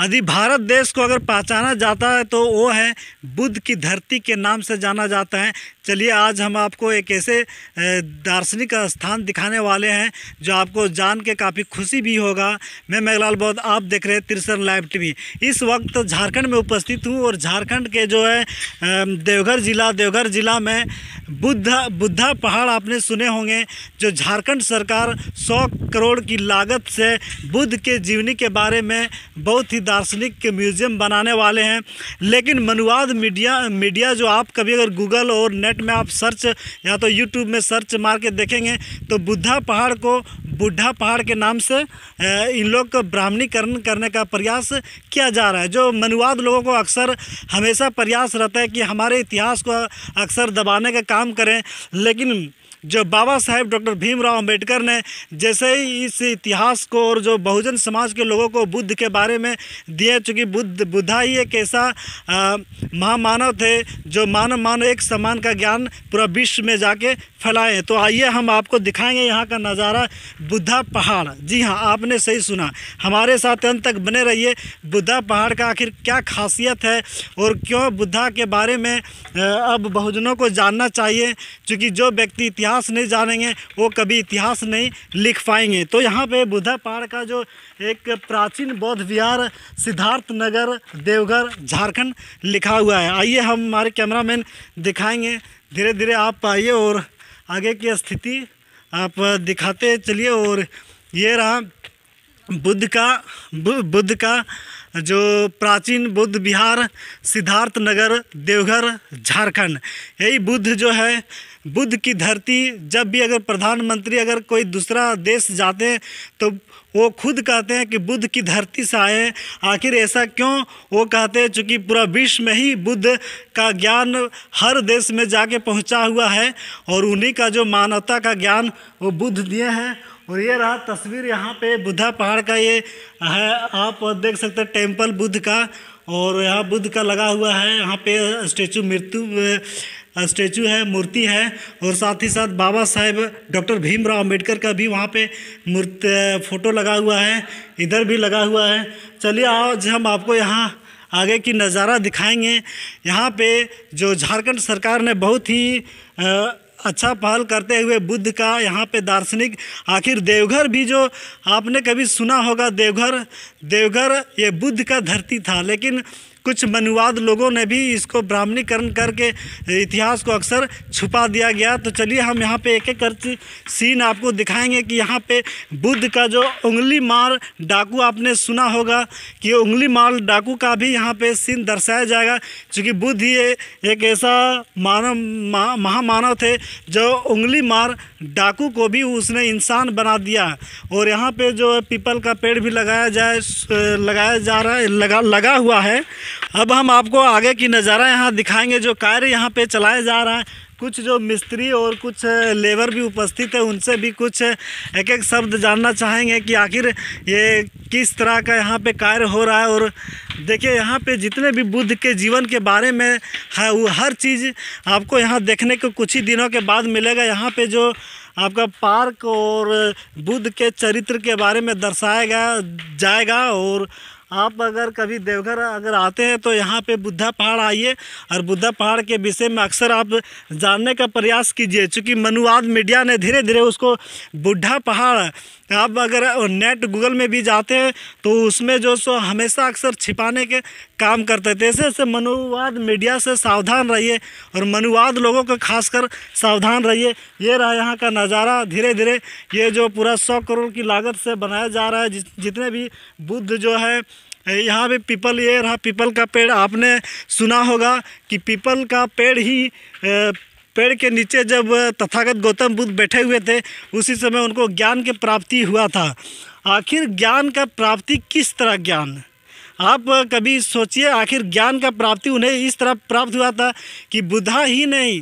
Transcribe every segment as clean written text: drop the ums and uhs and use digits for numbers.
यदि भारत देश को अगर पहचाना जाता है तो वो है बुद्ध की धरती के नाम से जाना जाता है। चलिए आज हम आपको एक ऐसे दार्शनिक स्थान दिखाने वाले हैं जो आपको जान के काफ़ी खुशी भी होगा। मैं मेघलाल बौद्ध, आप देख रहे हैं तिरसर लाइव टीवी। इस वक्त झारखंड में उपस्थित हूँ और झारखंड के जो है देवघर ज़िला में बुद्ध पहाड़ आपने सुने होंगे, जो झारखंड सरकार 100 करोड़ की लागत से बुद्ध के जीवनी के बारे में बहुत ही दार्शनिक के म्यूजियम बनाने वाले हैं। लेकिन मनुवाद मीडिया जो आप कभी अगर गूगल और नेट में आप सर्च या तो यूट्यूब में सर्च मार के देखेंगे तो बुद्धा पहाड़ को बुढ़ा पहाड़ के नाम से इन लोग को ब्राह्मणीकरण करने का प्रयास किया जा रहा है। जो मनुवाद लोगों को अक्सर हमेशा प्रयास रहता है कि हमारे इतिहास को अक्सर दबाने का काम करें, लेकिन जो बाबा साहेब डॉक्टर भीम राव अम्बेडकर ने जैसे ही इस इतिहास को और जो बहुजन समाज के लोगों को बुद्ध के बारे में दिए, चूँकि बुद्धा ही एक ऐसा महामानव थे जो मानव एक समान का ज्ञान पूरा विश्व में जाके फैलाए। तो आइए हम आपको दिखाएंगे यहाँ का नज़ारा, बुद्धा पहाड़। जी हाँ, आपने सही सुना, हमारे साथ अंत तक बने रहिए। बुद्धा पहाड़ का आखिर क्या खासियत है और क्यों बुद्धा के बारे में अब बहुजनों को जानना चाहिए, क्योंकि जो व्यक्ति इतिहास नहीं जानेंगे वो कभी इतिहास नहीं लिख पाएंगे। तो यहाँ पे बुद्धा पहाड़ का जो एक प्राचीन बौद्ध विहार सिद्धार्थ नगर देवघर झारखंड लिखा हुआ है। आइए हम हमारे कैमरामैन दिखाएंगे, धीरे धीरे आप आइए और आगे की स्थिति आप दिखाते चलिए। और ये रहा बुद्ध का जो प्राचीन बुद्ध विहार सिद्धार्थ नगर देवघर झारखंड। यही बुद्ध जो है बुद्ध की धरती, जब भी अगर प्रधानमंत्री अगर कोई दूसरा देश जाते हैं तो वो खुद कहते हैं कि बुद्ध की धरती से आए। आखिर ऐसा क्यों वो कहते हैं? चूँकि पूरा विश्व में ही बुद्ध का ज्ञान हर देश में जाके पहुंचा हुआ है और उन्हीं का जो मानवता का ज्ञान वो बुद्ध दिए हैं। और ये रहा तस्वीर यहाँ पे बुद्धा पहाड़ का, ये है आप देख सकते हैं टेम्पल बुद्ध का, और यहाँ बुद्ध का लगा हुआ है। यहाँ पे स्टैचू है, मूर्ति है, और साथ ही साथ बाबा साहेब डॉक्टर भीम राव अम्बेडकर का भी वहाँ पे फ़ोटो लगा हुआ है, इधर भी लगा हुआ है। चलिए आज हम आपको यहाँ आगे की नज़ारा दिखाएंगे। यहाँ पे जो झारखंड सरकार ने बहुत ही अच्छा पहल करते हुए बुद्ध का यहाँ पे दार्शनिक, आखिर देवघर भी जो आपने कभी सुना होगा देवघर ये बुद्ध का धरती था, लेकिन कुछ मनुवाद लोगों ने भी इसको ब्राह्मणीकरण करके इतिहास को अक्सर छुपा दिया गया। तो चलिए हम यहाँ पे एक एक करके सीन आपको दिखाएंगे कि यहाँ पे बुद्ध का जो उंगली मार डाकू आपने सुना होगा कि उंगली मार डाकू का भी यहाँ पे सीन दर्शाया जाएगा, क्योंकि बुद्ध ये एक ऐसा महामानव थे जो उंगली मार डाकू को भी उसने इंसान बना दिया। और यहाँ पर जो पीपल का पेड़ भी लगाया जा रहा है। अब हम आपको आगे की नज़ारा यहाँ दिखाएंगे, जो कार्य यहाँ पे चलाया जा रहा है। कुछ जो मिस्त्री और कुछ लेबर भी उपस्थित है, उनसे भी कुछ एक एक शब्द जानना चाहेंगे कि आखिर ये किस तरह का यहाँ पे कार्य हो रहा है। और देखिए यहाँ पे जितने भी बुद्ध के जीवन के बारे में है वो हर चीज़ आपको यहाँ देखने को कुछ ही दिनों के बाद मिलेगा। यहाँ पे जो आपका पार्क और बुद्ध के चरित्र के बारे में दर्शाया जाएगा। और आप अगर कभी देवघर अगर आते हैं तो यहाँ पे बुद्धा पहाड़ आइए और बुद्धा पहाड़ के विषय में अक्सर आप जानने का प्रयास कीजिए, क्योंकि मनुवाद मीडिया ने धीरे धीरे उसको बुद्धा पहाड़, आप अगर नेट गूगल में भी जाते हैं तो उसमें जो सो हमेशा अक्सर छिपाने के काम करते थे। ऐसे मनुवाद मीडिया से सावधान रहिए और मनुवाद लोगों को खासकर सावधान रहिए। ये रहा यहाँ का नज़ारा, धीरे धीरे ये जो पूरा 100 करोड़ की लागत से बनाया जा रहा है। जितने भी बुद्ध जो है यहाँ पे पीपल, ये रहा पीपल का पेड़, आपने सुना होगा कि पीपल का पेड़ ही पेड़ के नीचे जब तथागत गौतम बुद्ध बैठे हुए थे उसी समय उनको ज्ञान की प्राप्ति हुआ था। आखिर ज्ञान का प्राप्ति किस तरह, ज्ञान आप कभी सोचिए, आखिर ज्ञान का प्राप्ति उन्हें इस तरह प्राप्त हुआ था कि बुद्धा ही नहीं,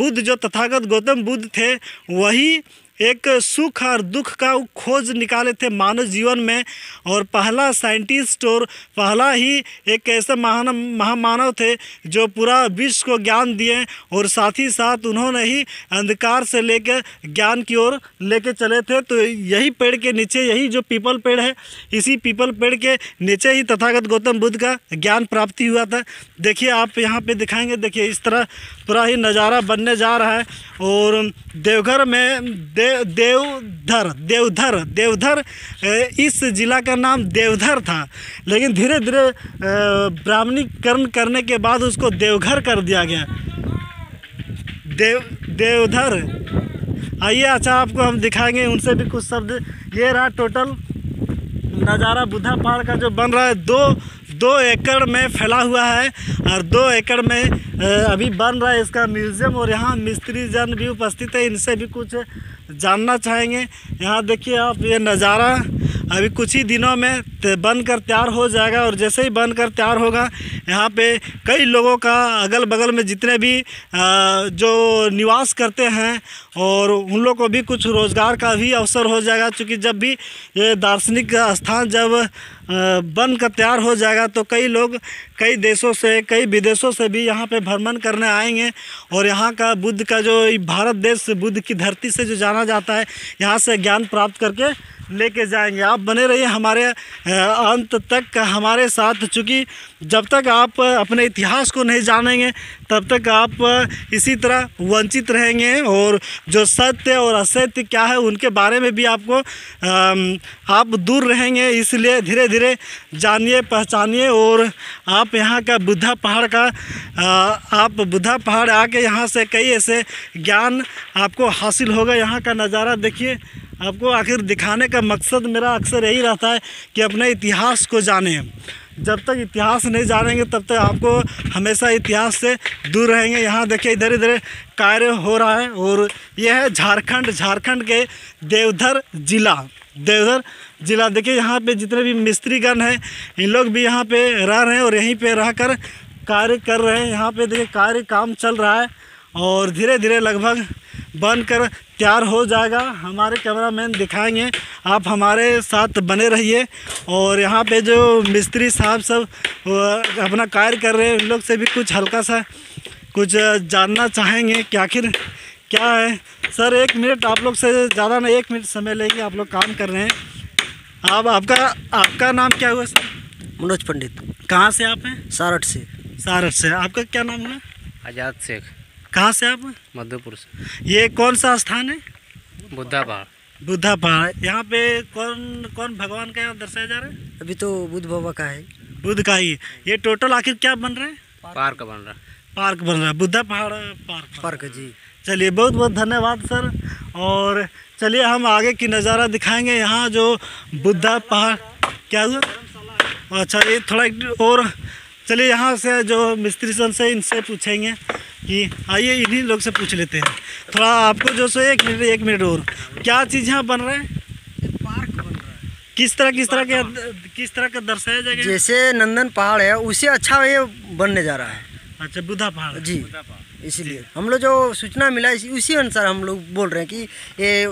बुद्ध जो तथागत गौतम बुद्ध थे वही एक सुख और दुख का खोज निकाले थे मानव जीवन में, और पहला साइंटिस्ट और पहला ही एक ऐसे महामानव थे जो पूरा विश्व को ज्ञान दिए, और साथ ही साथ उन्होंने ही अंधकार से लेकर ज्ञान की ओर लेके चले थे। तो यही पेड़ के नीचे, यही जो पीपल पेड़ है, इसी पीपल पेड़ के नीचे ही तथागत गौतम बुद्ध का ज्ञान प्राप्ति हुआ था। देखिए आप यहाँ पे दिखाएंगे, देखिए इस तरह पूरा ही नज़ारा बनने जा रहा है। और देवघर में देवघर इस ज़िला का नाम देवघर था, लेकिन धीरे धीरे ब्राह्मणीकरण करने के बाद उसको देवघर कर दिया गया, देवघर। आइए अच्छा आपको हम दिखाएंगे उनसे भी कुछ शब्द। ये रहा टोटल नज़ारा बुद्ध पहाड़ का जो बन रहा है, दो एकड़ में फैला हुआ है, और 2 एकड़ में अभी बन रहा है इसका म्यूज़ियम। और यहाँ मिस्त्री जन भी उपस्थित है, इनसे भी कुछ जानना चाहेंगे। यहाँ देखिए आप, ये नज़ारा अभी कुछ ही दिनों में बनकर तैयार हो जाएगा, और जैसे ही बनकर तैयार होगा यहाँ पे कई लोगों का अगल बगल में जितने भी जो निवास करते हैं, और उन लोगों को भी कुछ रोज़गार का भी अवसर हो जाएगा। क्योंकि जब भी ये दार्शनिक स्थान जब बनकर तैयार हो जाएगा तो कई लोग कई देशों से, कई विदेशों से भी यहाँ पे भ्रमण करने आएंगे। और यहाँ का बुद्ध का जो भारत देश बुद्ध की धरती से जो जाना जाता है, यहाँ से ज्ञान प्राप्त करके लेके जाएंगे। आप बने रहिए हमारे अंत तक हमारे साथ, चूँकि जब तक आप अपने इतिहास को नहीं जानेंगे तब तक आप इसी तरह वंचित रहेंगे। और जो सत्य और असत्य क्या है उनके बारे में भी आपको आप दूर रहेंगे। इसलिए धीरे धीरे जानिए, पहचानिए, और आप यहाँ का बुद्ध पहाड़ का आप बुद्ध पहाड़ आके यहाँ से कई ऐसे ज्ञान आपको हासिल होगा। यहाँ का नज़ारा देखिए, आपको आखिर दिखाने का मकसद मेरा अक्सर यही रहता है कि अपने इतिहास को जानें। जब तक इतिहास नहीं जानेंगे तब तक आपको हमेशा इतिहास से दूर रहेंगे। यहाँ देखिए इधर इधर कार्य हो रहा है, और यह है झारखंड के देवघर ज़िला। देखिए यहाँ पे जितने भी मिस्त्रीगण हैं, इन लोग भी यहाँ पे रह रहे हैं और यहीं पे रहकर कार्य कर रहे हैं। यहाँ पे देखिए काम चल रहा है, और धीरे धीरे लगभग बनकर तैयार हो जाएगा। हमारे कैमरामैन दिखाएंगे, आप हमारे साथ बने रहिए। और यहाँ पे जो मिस्त्री साहब सब अपना कार्य कर रहे हैं, उन लोग से भी कुछ हल्का सा कुछ जानना चाहेंगे कि आखिर क्या है। सर 1 मिनट, आप लोग से ज़्यादा नहीं, 1 मिनट समय लेंगे, आप लोग काम कर रहे हैं। आपका नाम क्या हुआ सर? मनोज पंडित। कहाँ से आप हैं? सारठ से। सारठ से। आपका क्या नाम है? आजाद शेख। कहाँ से आप? मध्यपुर से। ये कौन सा स्थान है? बुद्ध पहाड़। बुद्ध पहाड़। यहाँ पे कौन कौन भगवान का यहाँ दर्शाया जा रहा है? अभी तो बुद्ध बाबा का है, बुद्ध का ही। ये टोटल आखिर क्या बन रहा है? पार्क बन रहा है। पार्क बन रहा है, बुद्ध पहाड़ पार्क जी। चलिए बहुत बहुत धन्यवाद सर। और चलिए हम आगे की नज़ारा दिखाएंगे। यहाँ जो बुद्ध पहाड़ क्या हुआ, अच्छा ये थोड़ा और चलिए यहाँ से जो मिस्त्री सन से इनसे पूछेंगे कि आइए इन्हीं लोग से पूछ लेते हैं थोड़ा आपको जो सो। 1 मिनट और, क्या चीज़ यहाँ बन रहा है? पार्क बन रहा है। किस तरह का दर्शाया जाएगा? जैसे नंदन पहाड़ है उसे अच्छा ये बनने जा रहा है। अच्छा, बुद्ध पहाड़ जी, इसीलिए हम लोग जो सूचना मिला उसी अनुसार हम लोग बोल रहे हैं कि ये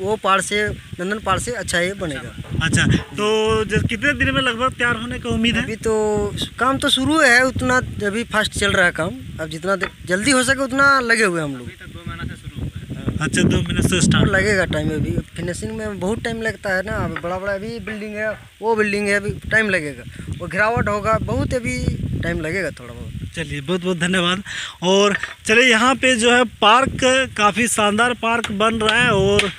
वो पहाड़ से, नंदन पहाड़ से अच्छा ये बनेगा। अच्छा, तो कितने दिन में लगभग तैयार होने की उम्मीद है? अभी तो काम तो शुरू है, उतना अभी फास्ट चल रहा है काम। अब जितना जल्दी हो सके उतना लगे हुए हम लोग। अच्छा, 2 महीने से स्टार्ट लगेगा टाइम। अभी फिनिशिंग में बहुत टाइम लगता है ना, अभी बड़ा अभी बिल्डिंग है, वो बिल्डिंग है, अभी टाइम लगेगा। वो घिरावट होगा, बहुत अभी टाइम लगेगा थोड़ा बहुत। चलिए बहुत बहुत धन्यवाद। और चलिए यहाँ पे जो है पार्क, काफ़ी शानदार पार्क बन रहा है, और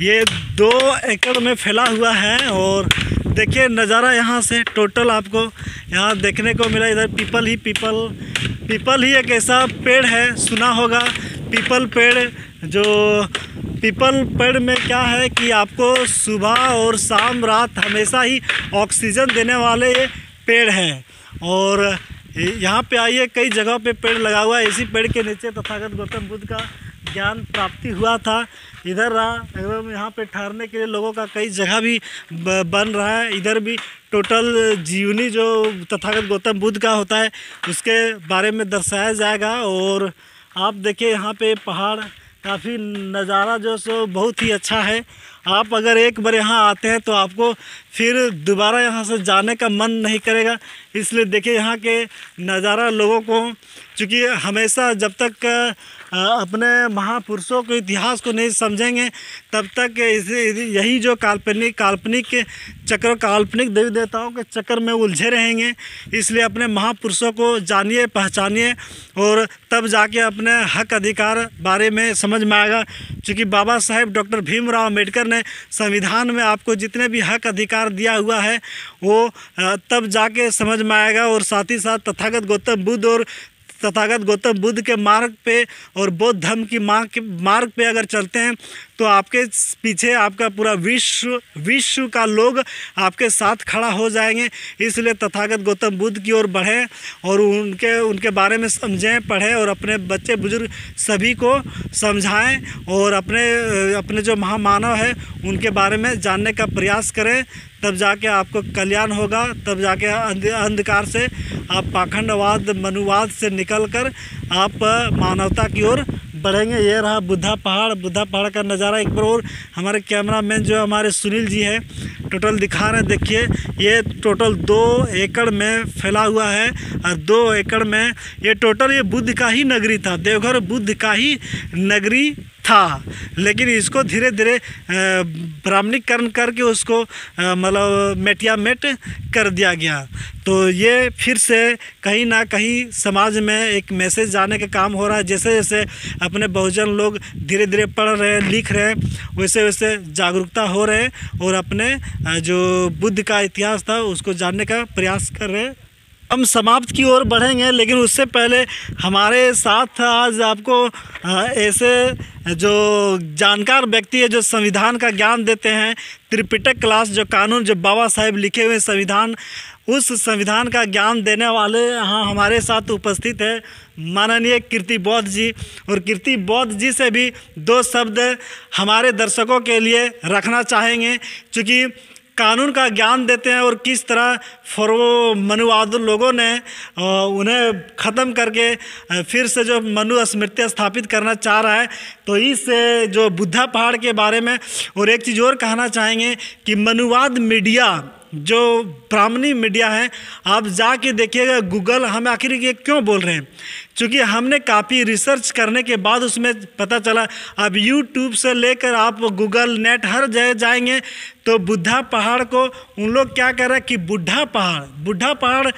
ये 2 एकड़ में फैला हुआ है। और देखिए नज़ारा यहाँ से टोटल आपको यहाँ देखने को मिला। इधर पीपल ही एक ऐसा पेड़ है, सुना होगा पीपल पेड़। जो पीपल पेड़ में क्या है कि आपको सुबह और शाम रात हमेशा ही ऑक्सीजन देने वाले ये पेड़ हैं। और यहाँ पे आइए, कई जगह पे पेड़ लगा हुआ है। इसी पेड़ के नीचे तथागत गौतम बुद्ध का ज्ञान प्राप्ति हुआ था। इधर रहा एकदम, यहाँ पे ठहरने के लिए लोगों का कई जगह भी बन रहा है। इधर भी टोटल जीवनी जो तथागत गौतम बुद्ध का होता है उसके बारे में दर्शाया जाएगा। और आप देखिए यहाँ पे पहाड़ काफ़ी नज़ारा जो सो बहुत ही अच्छा है। आप अगर एक बार यहाँ आते हैं तो आपको फिर दोबारा यहाँ से जाने का मन नहीं करेगा। इसलिए देखिए यहाँ के नज़ारा लोगों को, क्योंकि हमेशा जब तक अपने महापुरुषों के इतिहास को नहीं समझेंगे तब तक यही जो काल्पनिक चक्र, काल्पनिक देवी देवताओं के चक्कर में उलझे रहेंगे। इसलिए अपने महापुरुषों को जानिए, पहचानिए और तब जाके अपने हक अधिकार बारे में समझ में आएगा। क्योंकि बाबा साहेब डॉक्टर भीम राव अम्बेडकर ने संविधान में आपको जितने भी हक अधिकार दिया हुआ है वो तब जाके समझ में आएगा। और साथ ही साथ तथागत गौतम बुद्ध और तथागत गौतम बुद्ध के मार्ग पे और बौद्ध धर्म की मार्ग पे अगर चलते हैं तो आपके पीछे आपका पूरा विश्व का लोग आपके साथ खड़ा हो जाएंगे। इसलिए तथागत गौतम बुद्ध की ओर बढ़ें और उनके बारे में समझें, पढ़ें और अपने बच्चे बुजुर्ग सभी को समझाएं और अपने जो महामानव है उनके बारे में जानने का प्रयास करें। तब जाके आपको कल्याण होगा, तब जाके अंधकार से आप पाखंडवाद मनुवाद से निकलकर आप मानवता की ओर बढ़ेंगे। ये रहा बुद्ध पहाड़ का नज़ारा। एक बार और हमारे कैमरा मैन जो हमारे सुनील जी हैं टोटल दिखा रहे हैं। देखिए ये टोटल 2 एकड़ में फैला हुआ है और 2 एकड़ में ये टोटल ये बुद्ध का ही नगरी था, देवघर बुद्ध का ही नगरी था। लेकिन इसको धीरे धीरे ब्राह्मणीकरण करके उसको मतलब मेटियामेट कर दिया गया। तो ये फिर से कहीं ना कहीं समाज में एक मैसेज जाने का काम हो रहा है। जैसे जैसे अपने बहुजन लोग धीरे धीरे पढ़ रहे हैं, लिख रहे हैं, वैसे वैसे जागरूकता हो रहे हैं और अपने जो बुद्ध का इतिहास था उसको जानने का प्रयास कर रहे हैं। हम समाप्त की ओर बढ़ेंगे, लेकिन उससे पहले हमारे साथ आज आपको ऐसे जो जानकार व्यक्ति है जो संविधान का ज्ञान देते हैं, त्रिपिटक क्लास जो कानून जो बाबा साहेब लिखे हुए संविधान, उस संविधान का ज्ञान देने वाले यहाँ हमारे साथ उपस्थित है माननीय कीर्ति बौद्ध जी। और कीर्ति बौद्ध जी से भी 2 शब्द हमारे दर्शकों के लिए रखना चाहेंगे, क्योंकि कानून का ज्ञान देते हैं और किस तरह मनुवाद लोगों ने उन्हें ख़त्म करके फिर से जो मनुस्मृति स्थापित करना चाह रहा है। तो इस जो बुद्ध पहाड़ के बारे में और एक चीज़ और कहना चाहेंगे कि मनुवाद मीडिया जो ब्राह्मणी मीडिया है आप जाके देखिएगा गूगल, हम आखिर ये क्यों बोल रहे हैं, क्योंकि हमने काफ़ी रिसर्च करने के बाद उसमें पता चला। अब यूट्यूब से लेकर आप गूगल नेट हर जगह जाएंगे तो बुद्धा पहाड़ को उन लोग क्या कर रहे हैं कि बुद्धा पहाड़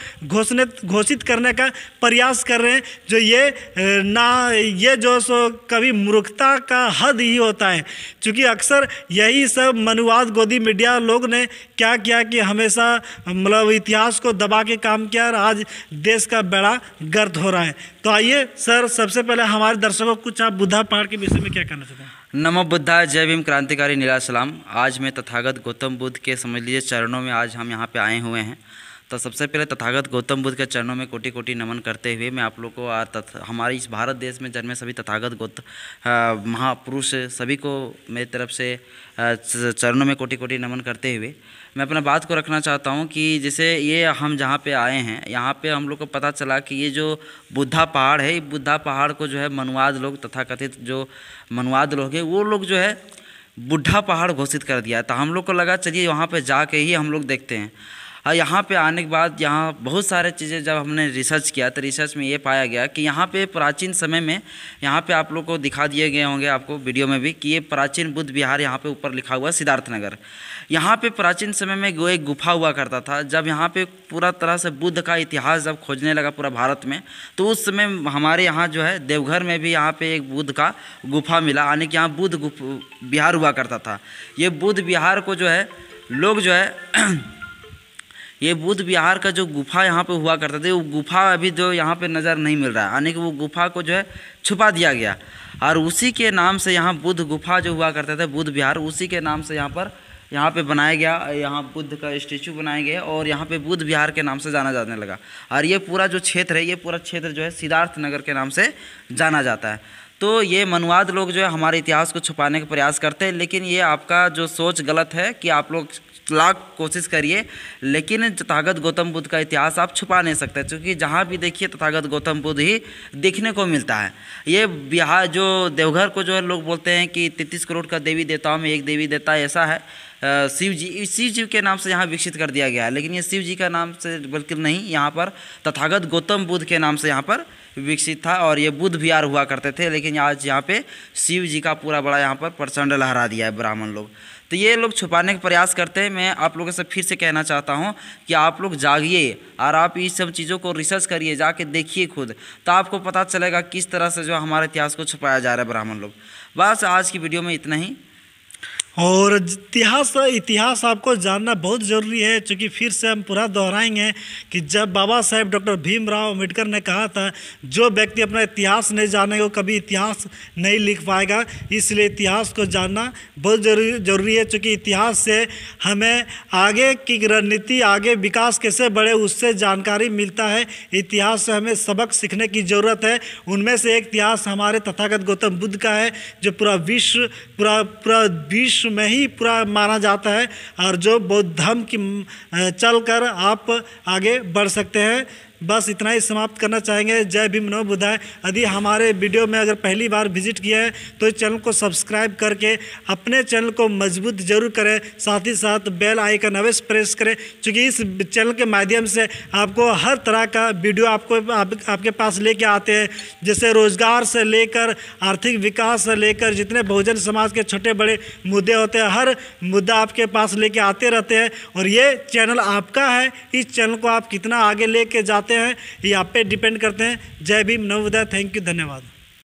घोषित करने का प्रयास कर रहे हैं। जो ये जो सो कभी मूर्खता का हद ही होता है, क्योंकि अक्सर यही सब मनुवाद गोदी मीडिया लोग ने क्या किया कि हमेशा मतलब इतिहास को दबा के काम किया और आज देश का बड़ा गर्त हो रहा है। तो आइए सर, सबसे पहले हमारे दर्शकों को कुछ आप बुद्धा पहाड़ के विषय में क्या कहना चाहते हैं? नमो बुद्धाय, जय भीम, क्रांतिकारी नीला सलाम। आज मैं तथागत गौतम बुद्ध के समझ लीजिए चरणों में आज हम यहाँ पे आए हुए हैं। तो सबसे पहले तथागत गौतम बुद्ध के चरणों में कोटि कोटि नमन करते हुए मैं आप लोगों को हमारे इस भारत देश में जन्मे सभी तथागत गौतम महापुरुष सभी को मेरी तरफ से चरणों में कोटि कोटि नमन करते हुए मैं अपना बात को रखना चाहता हूं कि जैसे ये हम जहां पे आए हैं यहाँ पे हम लोग को पता चला कि ये जो बुद्धा पहाड़ है, बुद्धा पहाड़ को जो है मनुवाद लोग, तथाकथित जो मनुवाद लोग हैं वो लोग जो है बुद्धा पहाड़ घोषित कर दिया। तो हम लोग को लगा चलिए वहाँ पे जाके ही हम लोग देखते हैं। और यहाँ पे आने के बाद यहाँ बहुत सारे चीज़ें जब हमने रिसर्च किया तो रिसर्च में ये पाया गया कि यहाँ पे प्राचीन समय में यहाँ पे आप लोग को दिखा दिए गए होंगे आपको वीडियो में भी कि ये प्राचीन बुद्ध विहार यहाँ पे ऊपर लिखा हुआ सिद्धार्थ नगर। यहाँ पे प्राचीन समय में वो एक गुफा हुआ करता था। जब यहाँ पे पूरा तरह से बुद्ध का इतिहास जब खोजने लगा पूरा भारत में तो उस समय हमारे यहाँ जो है देवघर में भी यहाँ पर एक बुद्ध का गुफा मिला, यानी कि यहाँ बुद्ध विहार हुआ करता था। ये बुद्ध विहार को जो है लोग जो है ये बुद्ध विहार का जो गुफा यहाँ पे हुआ करता था वो गुफा अभी जो यहाँ पे नज़र नहीं मिल रहा है, यानी कि वो गुफा को जो है छुपा दिया गया और उसी के नाम से यहाँ बुद्ध गुफा जो हुआ करता था बुद्ध विहार उसी के नाम से यहाँ पे बनाया गया। यहाँ बुद्ध का स्टैचू बनाया गया और यहाँ पे बुद्ध विहार के नाम से जाना जाने लगा। और ये पूरा जो क्षेत्र है ये पूरा क्षेत्र जो है सिद्धार्थ नगर के नाम से जाना जाता है। तो ये मनुवाद लोग जो है हमारे इतिहास को छुपाने का प्रयास करते हैं, लेकिन ये आपका जो सोच गलत है कि आप लोग लाख कोशिश करिए, लेकिन तथागत गौतम बुद्ध का इतिहास आप छुपा नहीं सकते, क्योंकि जहाँ भी देखिए तथागत गौतम बुद्ध ही देखने को मिलता है। ये बिहार जो देवघर को जो है लोग बोलते हैं कि 33 करोड़ का देवी देवताओं में एक देवी देवता ऐसा है शिव जी, शिव के नाम से यहाँ विकसित कर दिया गया है, लेकिन ये शिव जी का नाम से बल्कि नहीं, यहाँ पर तथागत गौतम बुद्ध के नाम से यहाँ पर विकसित था, और ये बुद्ध विहार हुआ करते थे, लेकिन आज यहाँ पे शिव जी का पूरा बड़ा यहाँ पर प्रचंड लहरा दिया है ब्राह्मण लोग। तो ये लोग छुपाने का प्रयास करते हैं। मैं आप लोगों से फिर से कहना चाहता हूँ कि आप लोग जागिए और आप इस सब चीज़ों को रिसर्च करिए, जाके देखिए खुद, तो आपको पता चलेगा किस तरह से जो हमारे इतिहास को छुपाया जा रहा है ब्राह्मण लोग। बस आज की वीडियो में इतना ही। और इतिहास आपको जानना बहुत ज़रूरी है, क्योंकि फिर से हम पूरा दोहराएंगे कि जब बाबा साहेब डॉक्टर भीम राव अम्बेडकर ने कहा था जो व्यक्ति अपना इतिहास नहीं जानेगा वो कभी इतिहास नहीं लिख पाएगा, इसलिए इतिहास को जानना बहुत ज़रूरी है, क्योंकि इतिहास से हमें आगे की रणनीति, आगे विकास कैसे बढ़े, उससे जानकारी मिलता है। इतिहास से हमें सबक सीखने की ज़रूरत है। उनमें से एक इतिहास हमारे तथागत गौतम बुद्ध का है, जो पूरा विश्व में ही पूरा माना जाता है, और जो बौद्ध धर्म की चलकर आप आगे बढ़ सकते हैं। बस इतना ही समाप्त करना चाहेंगे। जय भीम नमो बुद्धाय। यदि हमारे वीडियो में अगर पहली बार विजिट किया है तो इस चैनल को सब्सक्राइब करके अपने चैनल को मजबूत जरूर करें, साथ ही साथ बेल आइकन अवश्य प्रेस करें, क्योंकि इस चैनल के माध्यम से आपको हर तरह का वीडियो आपके पास लेके आते हैं, जैसे रोजगार से लेकर आर्थिक विकास से लेकर जितने बहुजन समाज के छोटे बड़े मुद्दे होते हैं, हर मुद्दा आपके पास लेके आते रहते हैं। और ये चैनल आपका है, इस चैनल को आप कितना आगे लेके जाते हैं ये आप पे डिपेंड करते हैं। जय भीम नवोदय। थैंक यू, धन्यवाद।